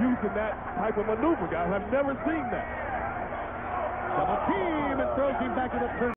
using that type of maneuver, guys. I've never seen that. Double team and throws him back to the turn.